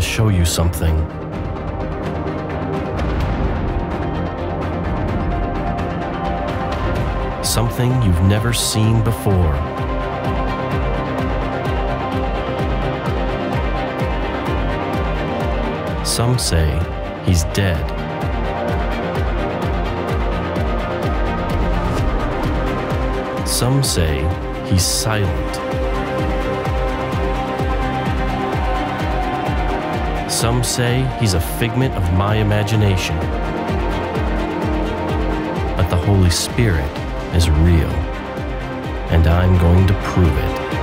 to show you something. Something you've never seen before. Some say he's dead. Some say he's silent. Some say he's a figment of my imagination. But the Holy Spirit is real, and I'm going to prove it.